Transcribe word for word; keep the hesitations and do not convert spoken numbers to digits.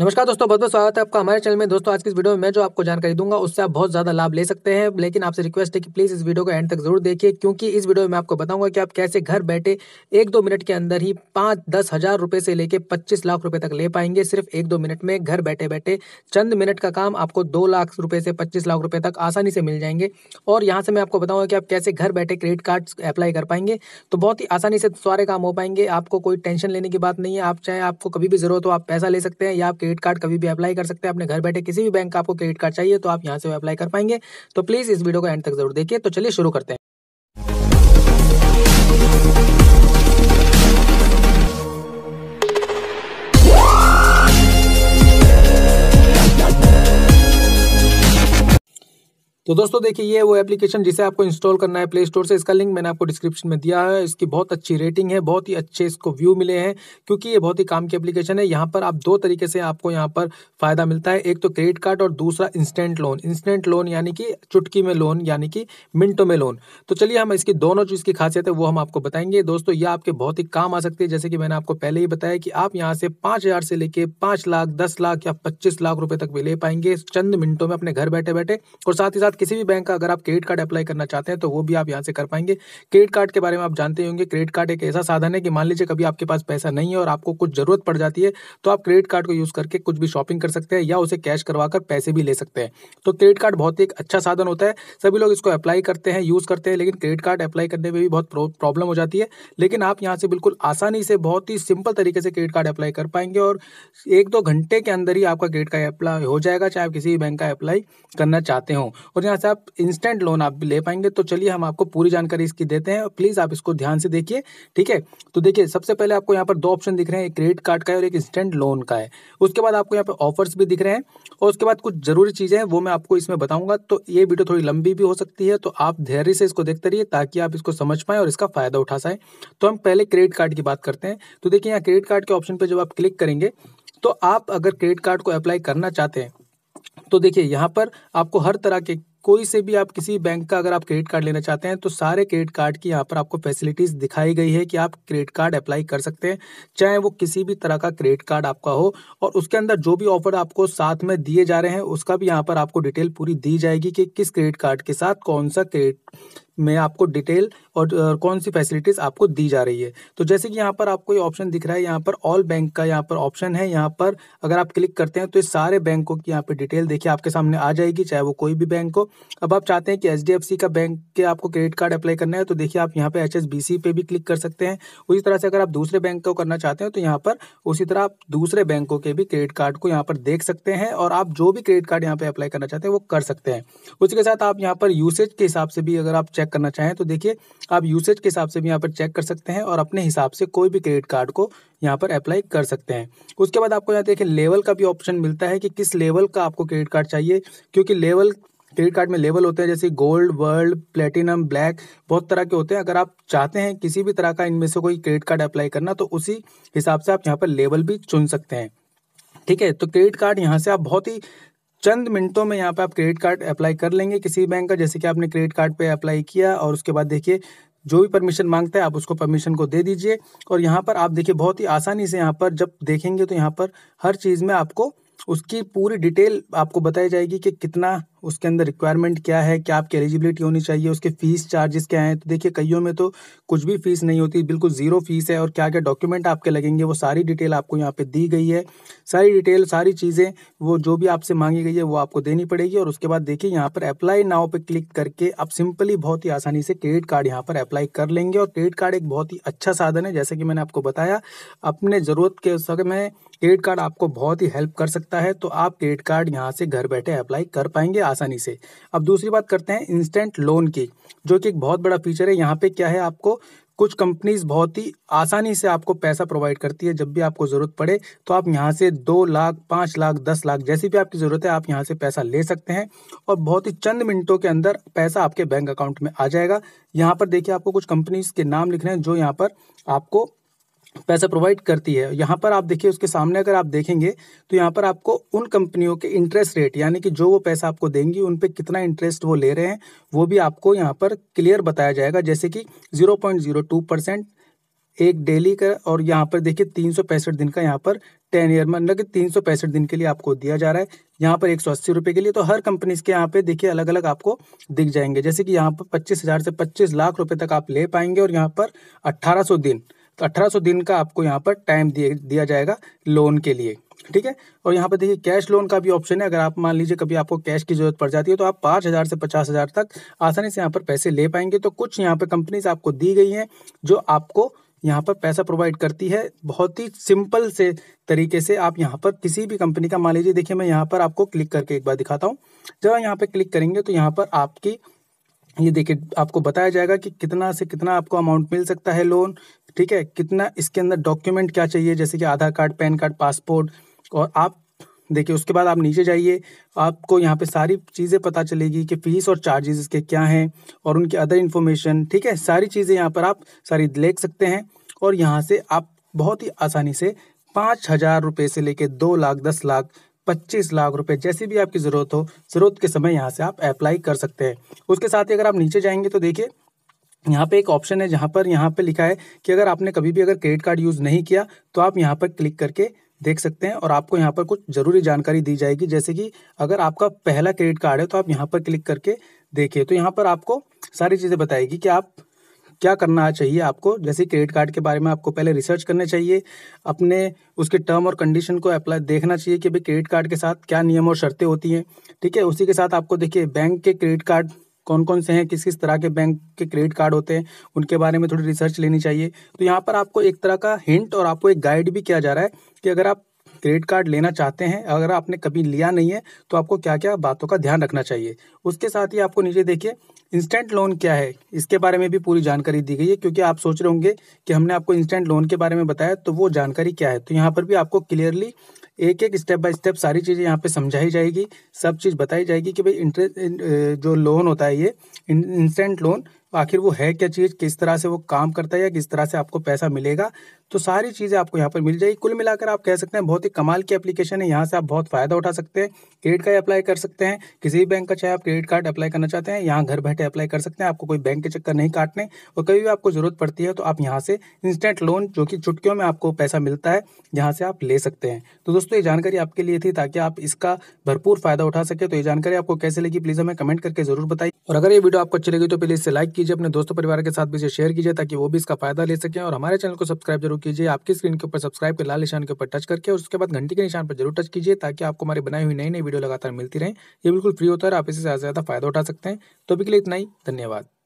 नमस्कार दोस्तों, बहुत बहुत स्वागत है आपका हमारे चैनल में। दोस्तों आज की इस वीडियो में मैं जो आपको जानकारी दूंगा उससे आप बहुत ज़्यादा लाभ ले सकते हैं, लेकिन आपसे रिक्वेस्ट है कि प्लीज़ इस वीडियो को एंड तक जरूर देखिए, क्योंकि इस वीडियो में मैं आपको बताऊंगा कि आप कैसे घर बैठे एक दो मिनट के अंदर ही पाँच दस हज़ार रुपये से लेकर पच्चीस लाख रुपये तक ले पाएंगे। सिर्फ एक दो मिनट में घर बैठे बैठे चंद मिनट का काम आपको दो लाख रुपये से पच्चीस लाख रुपये तक आसानी से मिल जाएंगे। और यहाँ से मैं आपको बताऊँगा कि आप कैसे घर बैठे क्रेडिट कार्ड अप्लाई कर पाएंगे, तो बहुत ही आसानी से सारे काम हो पाएंगे। आपको कोई टेंशन लेने की बात नहीं है। आप चाहे आपको कभी भी ज़रूरत हो आप पैसा ले सकते हैं, या आप क्रेडिट कार्ड कभी भी अप्लाई कर सकते हैं अपने घर बैठे। किसी भी बैंक का आपको क्रेडिट कार्ड चाहिए तो आप यहां से अप्लाई कर पाएंगे। तो प्लीज इस वीडियो को एंड तक जरूर देखिए। तो चलिए शुरू करते हैं। तो दोस्तों देखिए, ये वो एप्लीकेशन जिसे आपको इंस्टॉल करना है प्ले स्टोर से। इसका लिंक मैंने आपको डिस्क्रिप्शन में दिया है। इसकी बहुत अच्छी रेटिंग है, बहुत ही अच्छे इसको व्यू मिले हैं, क्योंकि ये बहुत ही काम की एप्लीकेशन है। यहाँ पर आप दो तरीके से आपको यहाँ पर फायदा मिलता है, एक तो क्रेडिट कार्ड और दूसरा इंस्टेंट लोन। इंस्टेंट लोन यानी कि चुटकी में लोन, यानी कि मिनटों में लोन। तो चलिए हम इसकी दोनों जो इसकी खासियत है वो हम आपको बताएंगे। दोस्तों ये आपके बहुत ही काम आ सकती है। जैसे कि मैंने आपको पहले ही बताया कि आप यहाँ से पाँच हज़ार से लेकर पाँच लाख दस लाख या पच्चीस लाख रुपये तक भी ले पाएंगे चंद मिनटों में अपने घर बैठे बैठे। और साथ ही साथ किसी भी बैंक का अगर आप क्रेडिट कार्ड अप्लाई करना चाहते हैं तो वो भी आप यहां से कर पाएंगे। क्रेडिट कार्ड के बारे में आप जानते होंगे, क्रेडिट कार्ड एक ऐसा साधन है कि मान लीजिए कभी आपके पास पैसा नहीं है और आपको कुछ जरूरत पड़ जाती है, तो आप क्रेडिट कार्ड को यूज करके कुछ भी शॉपिंग कर सकते हैं या उसे कैश करवाकर पैसे भी ले सकते हैं। तो क्रेडिट कार्ड बहुत ही एक अच्छा साधन होता है, सभी लोग इसको अप्लाई करते हैं, यूज करते हैं, लेकिन क्रेडिट कार्ड अप्लाई करने में भी बहुत प्रॉब्लम हो जाती है। लेकिन आप यहाँ से बिल्कुल आसानी से बहुत ही सिंपल तरीके से क्रेडिट कार्ड अप्लाई कर पाएंगे और एक दो घंटे के अंदर ही आपका क्रेडिट कार्ड अप्लाई हो जाएगा, चाहे आप किसी भी बैंक का अप्लाई करना चाहते हो। और यहाँ से आप इंस्टेंट लोन आप भी ले पाएंगे। तो चलिए हम आपको पूरी जानकारी इसकी देते हैं, प्लीज़ आप इसको ध्यान से देखिए, ठीक है। तो देखिए सबसे पहले आपको यहाँ पर दो ऑप्शन दिख रहे हैं, एक क्रेडिट कार्ड का है और एक इंस्टेंट लोन का है। उसके बाद आपको यहाँ पर ऑफर्स भी दिख रहे हैं और उसके बाद कुछ जरूरी चीज़ें हैं वो मैं आपको इसमें बताऊँगा। तो ये वीडियो थोड़ी लंबी भी हो सकती है, तो आप धैर्य से इसको देखते रहिए ताकि आप इसको समझ पाएँ और इसका फ़ायदा उठा सकें। तो हम पहले क्रेडिट कार्ड की बात करते हैं। तो देखिए यहाँ क्रेडिट कार्ड के ऑप्शन पर जब आप क्लिक करेंगे तो आप अगर क्रेडिट कार्ड को अप्लाई करना चाहते हैं तो देखिए यहाँ पर आपको हर तरह के कोई से भी आप किसी बैंक का अगर आप क्रेडिट कार्ड लेना चाहते हैं तो सारे क्रेडिट कार्ड की यहाँ पर आपको फैसिलिटीज़ दिखाई गई है कि आप क्रेडिट कार्ड अप्लाई कर सकते हैं, चाहे वो किसी भी तरह का क्रेडिट कार्ड आपका हो। और उसके अंदर जो भी ऑफर आपको साथ में दिए जा रहे हैं उसका भी यहाँ पर आपको डिटेल पूरी दी जाएगी कि किस क्रेडिट कार्ड के साथ कौन सा क्रेडिट में आपको डिटेल और कौन सी फैसिलिटीज़ आपको दी जा रही है। तो जैसे कि यहाँ पर आपको ये ऑप्शन दिख रहा है, यहाँ पर ऑल बैंक का यहाँ पर ऑप्शन है। यहाँ पर अगर आप क्लिक करते हैं तो ये सारे बैंकों की यहाँ पर डिटेल देखिए आपके सामने आ जाएगी, चाहे वो कोई भी बैंक हो। अब आप चाहते हैं कि एच डी एफ सी का बैंक के आपको क्रेडिट कार्ड अप्लाई करना है तो देखिए आप यहाँ पर एच एस बी सी पे भी क्लिक कर सकते हैं। उसी तरह से अगर आप दूसरे बैंक को करना चाहते हो तो यहाँ पर उसी तरह आप दूसरे बैंकों के भी क्रेडिट कार्ड को यहाँ पर देख सकते हैं और आप जो भी क्रेडिट कार्ड यहाँ पर अप्लाई करना चाहते हैं वो कर सकते हैं। उसके साथ आप यहाँ पर यूसेज के हिसाब से भी अगर आप चेक करना चाहें तो देखिए आप यूसेज के हिसाब से भी यहाँ पर चेक कर सकते हैं और अपने हिसाब से कोई भी क्रेडिट कार्ड को यहाँ पर अप्लाई कर सकते हैं। उसके बाद आपको यहाँ देखिए लेवल का भी ऑप्शन मिलता है कि किस लेवल का आपको क्रेडिट कार्ड चाहिए, क्योंकि लेवल क्रेडिट कार्ड में लेवल होते हैं जैसे गोल्ड, वर्ल्ड, प्लेटिनम, ब्लैक, बहुत तरह के होते हैं। अगर आप चाहते हैं किसी भी तरह का इनमें से कोई क्रेडिट कार्ड अप्लाई करना तो उसी हिसाब से आप यहाँ पर लेवल भी चुन सकते हैं, ठीक है। तो क्रेडिट कार्ड यहाँ से आप बहुत ही चंद मिनटों में यहाँ पे आप क्रेडिट कार्ड अप्लाई कर लेंगे किसी बैंक का। जैसे कि आपने क्रेडिट कार्ड पे अप्लाई किया और उसके बाद देखिए जो भी परमिशन मांगता है आप उसको परमिशन को दे दीजिए और यहाँ पर आप देखिए बहुत ही आसानी से यहाँ पर जब देखेंगे तो यहाँ पर हर चीज़ में आपको उसकी पूरी डिटेल आपको बताई जाएगी कि कितना उसके अंदर रिक्वायरमेंट क्या है, क्या आपकी एलिजिबिलिटी होनी चाहिए, उसके फीस चार्जेस क्या हैं। तो देखिए कईयों में तो कुछ भी फीस नहीं होती, बिल्कुल ज़ीरो फीस है और क्या क्या डॉक्यूमेंट आपके लगेंगे वो सारी डिटेल आपको यहाँ पे दी गई है। सारी डिटेल, सारी चीज़ें वो जो भी आपसे मांगी गई है वो आपको देनी पड़ेगी। और उसके बाद देखिए यहाँ पर अप्लाई नाउ पर क्लिक करके आप सिंपली बहुत ही आसानी से क्रेडिट कार्ड यहाँ पर अप्लाई कर लेंगे। और क्रेडिट कार्ड एक बहुत ही अच्छा साधन है, जैसे कि मैंने आपको बताया अपने ज़रूरत के समय क्रेडिट कार्ड आपको बहुत ही हेल्प कर सकता है। तो आप क्रेडिट कार्ड यहाँ से घर बैठे अप्लाई कर पाएंगे आसानी से। अब दूसरी बात करते हैं इंस्टेंट लोन की, जो कि एक बहुत बड़ा फीचर है। यहाँ पे क्या है, आपको कुछ कंपनीज बहुत ही आसानी से आपको पैसा प्रोवाइड करती है। जब भी आपको ज़रूरत पड़े तो आप यहाँ से दो लाख पाँच लाख दस लाख जैसी भी आपकी ज़रूरत है आप यहाँ से पैसा ले सकते हैं और बहुत ही चंद मिनटों के अंदर पैसा आपके बैंक अकाउंट में आ जाएगा। यहाँ पर देखिए आपको कुछ कंपनीज के नाम लिख रहे हैं जो यहाँ पर आपको पैसा प्रोवाइड करती है। यहाँ पर आप देखिए उसके सामने अगर आप देखेंगे तो यहाँ पर आपको उन कंपनियों के इंटरेस्ट रेट, यानी कि जो वो पैसा आपको देंगी उन पे कितना इंटरेस्ट वो ले रहे हैं वो भी आपको यहाँ पर क्लियर बताया जाएगा। जैसे कि zero point zero two percent एक डेली का, और यहाँ पर देखिए तीन सौ पैंसठ दिन का यहाँ पर टेन ईयर मतलब कि तीन सौ पैंसठ दिन के लिए आपको दिया जा रहा है। यहाँ पर एक सौ अस्सी रुपये के लिए, तो हर कंपनीज के यहाँ पे देखिए अलग अलग आपको दिख जाएंगे। जैसे कि यहाँ पर पच्चीस हज़ार से पच्चीस लाख रुपए तक आप ले पाएंगे, और यहाँ पर अट्ठारह सौ दिन तो अट्ठारह सौ दिन का आपको यहाँ पर टाइम दिया जाएगा लोन के लिए, ठीक है। और यहाँ पर देखिए कैश लोन का भी ऑप्शन है। अगर आप मान लीजिए कभी आपको कैश की जरूरत पड़ जाती है तो आप पाँच हज़ार से पचास हज़ार तक आसानी से यहाँ पर पैसे ले पाएंगे। तो कुछ यहाँ पर कंपनीज आपको दी गई हैं जो आपको यहाँ पर पैसा प्रोवाइड करती है बहुत ही सिंपल से तरीके से। आप यहाँ पर किसी भी कंपनी का, मान लीजिए देखिए मैं यहाँ पर आपको क्लिक करके एक बार दिखाता हूँ। जब आप यहाँ पर क्लिक करेंगे तो यहाँ पर आपकी ये देखिए आपको बताया जाएगा कि कितना से कितना आपको अमाउंट मिल सकता है लोन, ठीक है। कितना इसके अंदर डॉक्यूमेंट क्या चाहिए, जैसे कि Aadhaar card, PAN card, passport. और आप देखिए उसके बाद आप नीचे जाइए, आपको यहाँ पे सारी चीज़ें पता चलेगी कि फीस और चार्जेस इसके क्या हैं और उनकी अदर इन्फॉर्मेशन, ठीक है। सारी चीज़ें यहाँ पर आप सारी देख सकते हैं। और यहाँ से आप बहुत ही आसानी से पाँच हज़ार रुपये से लेकर दो लाख, दस लाख, पच्चीस लाख रुपए जैसी भी आपकी ज़रूरत हो, ज़रूरत के समय यहाँ से आप अप्लाई कर सकते हैं। उसके साथ ही अगर आप नीचे जाएंगे तो देखिए यहाँ पे एक ऑप्शन है जहाँ पर यहाँ पे लिखा है कि अगर आपने कभी भी अगर क्रेडिट कार्ड यूज़ नहीं किया तो आप यहाँ पर क्लिक करके देख सकते हैं। और आपको यहाँ पर कुछ ज़रूरी जानकारी दी जाएगी, जैसे कि अगर आपका पहला क्रेडिट कार्ड है तो आप यहाँ पर क्लिक करके देखिए तो यहाँ पर आपको सारी चीज़ें बताएगी कि आप क्या करना चाहिए आपको। जैसे क्रेडिट कार्ड के बारे में आपको पहले रिसर्च करने चाहिए, अपने उसके टर्म और कंडीशन को अप्लाई देखना चाहिए कि भाई क्रेडिट कार्ड के साथ क्या नियम और शर्तें होती हैं, ठीक है। उसी के साथ आपको देखिए बैंक के क्रेडिट कार्ड कौन कौन से हैं, किस किस तरह के बैंक के क्रेडिट कार्ड होते हैं, उनके बारे में थोड़ी रिसर्च लेनी चाहिए। तो यहाँ पर आपको एक तरह का हिंट और आपको एक गाइड भी किया जा रहा है कि अगर आप क्रेडिट कार्ड लेना चाहते हैं, अगर आपने कभी लिया नहीं है तो आपको क्या क्या बातों का ध्यान रखना चाहिए। उसके साथ ही आपको नीचे देखिए इंस्टेंट लोन क्या है, इसके बारे में भी पूरी जानकारी दी गई है। क्योंकि आप सोच रहे होंगे कि हमने आपको इंस्टेंट लोन के बारे में बताया तो वो जानकारी क्या है, तो यहाँ पर भी आपको क्लियरली एक एक स्टेप बाय स्टेप सारी चीज़ें यहाँ पे समझाई जाएगी, सब चीज़ बताई जाएगी कि भाई इंटरेस्ट जो लोन होता है ये इंस्टेंट लोन आखिर वो है क्या चीज़, किस तरह से वो काम करता है या किस तरह से आपको पैसा मिलेगा, तो सारी चीज़ें आपको यहाँ पर मिल जाएगी। कुल मिलाकर आप कह सकते हैं बहुत ही कमाल की एप्लीकेशन है, यहाँ से आप बहुत फ़ायदा उठा सकते हैं। क्रेडिट कार्ड अप्लाई कर सकते हैं किसी भी बैंक का, चाहे आप क्रेडिट कार्ड अप्लाई करना चाहते हैं यहाँ घर बैठे अप्लाई कर सकते हैं, आपको कोई बैंक के चक्कर नहीं काटने। और कभी भी आपको ज़रूरत पड़ती है तो आप यहाँ से इंस्टेंट लोन जो कि चुटकियों में आपको पैसा मिलता है यहाँ से आप ले सकते हैं। तो दोस्तों ये जानकारी आपके लिए थी ताकि आप इसका भरपूर फ़ायदा उठा सके। तो ये जानकारी आपको कैसे लगी प्लीज़ हमें कमेंट करके ज़रूर बताइए। और अगर ये वीडियो आपको अच्छी लगी तो प्लीज़ इसे लाइक कीजिए, अपने दोस्तों परिवार के साथ भी इसे शेयर कीजिए ताकि वो भी इसका फायदा ले सकें। और हमारे चैनल को सब्सक्राइब जरूर कीजिए, आपकी स्क्रीन के ऊपर सब्सक्राइब के लाल निशान के ऊपर टच करके, और उसके बाद घंटी के निशान पर जरूर टच कीजिए ताकि आपको हमारी बनाई हुई नई नई वीडियो लगातार मिलती रहे। ये बिल्कुल फ्री होता है, आप इससे ज़्यादा फायदा उठा सकते हैं। तो अभी के लिए इतना ही, धन्यवाद।